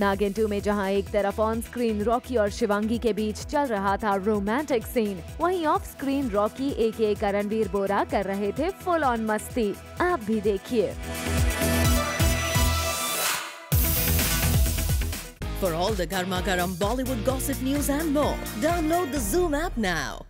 नागिन 2 में जहां एक तरफ ऑन स्क्रीन रॉकी और शिवांगी के बीच चल रहा था रोमांटिक सीन, वहीं off screen Rocky aka Karanvir Bohra कर रहे थे फुल ऑन मस्ती। आप भी देखिए। For all the garma garam Bollywood gossip news and more, download the Zoom app now.